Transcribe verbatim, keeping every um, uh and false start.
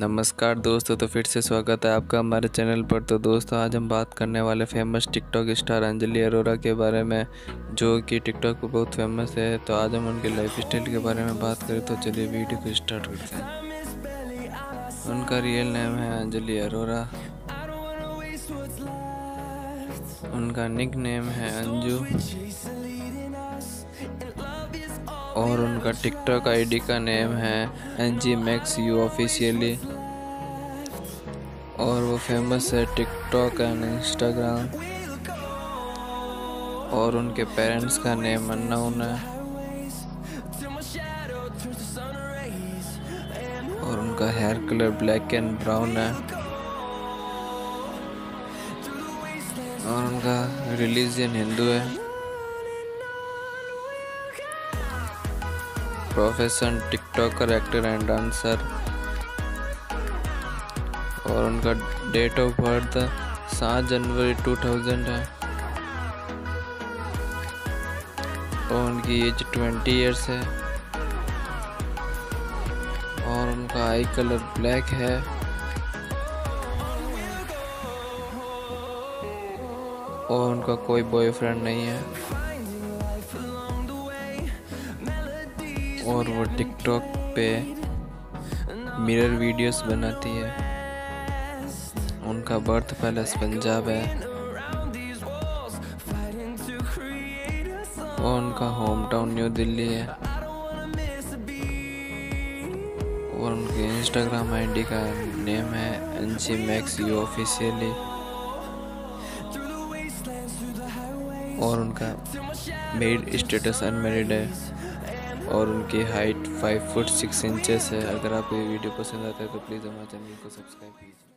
नमस्कार दोस्तों, तो फिर से स्वागत है आपका हमारे चैनल पर। तो दोस्तों, आज हम बात करने वाले famous TikTok star Anjali Arora के बारे में, जो कि टिकटॉक पर बहुत फेमस है। तो आज हम उनके लाइफ स्टाइल के बारे में बात करें, तो चलिए वीडियो को स्टार्ट करते हैं। उनका रियल नेम है अंजलि अरोरा, उनका निक नेम है अंजू, और उनका टिकटॉक आईडी का नेम है एनजीमैक्सयूऑफिशियली, और वो फेमस है टिकटॉक एंड इंस्टाग्राम। और उनके पेरेंट्स का नेम अननोन है, और उनका hair colour black and brown है, और उनका रिलीजन हिंदू है, profession TikToker, actor and dancer, और उनका डेट ऑफ बर्थ सात जनवरी दो हज़ार है, और उनकी एज बीस इयर्स है, और उनका आई कलर ब्लैक है, और उनका कोई बॉयफ्रेंड नहीं है, और वो टिकटॉक पे मिरर वीडियोस बनाती है। उनका बर्थ पैलेस पंजाब है, और उनका होम टाउन न्यू दिल्ली है, और उनके इंस्टाग्राम आईडी का नेम है एनजीमैक्सयूऑफिशियली, और उनका मेरिड स्टेटस अनमेरिड है, और उनकी height five foot six inches है। अगर आपको ये वीडियो पसंद आता है तो प्लीज़ हमारे चैनल को सब्सक्राइब कीजिए।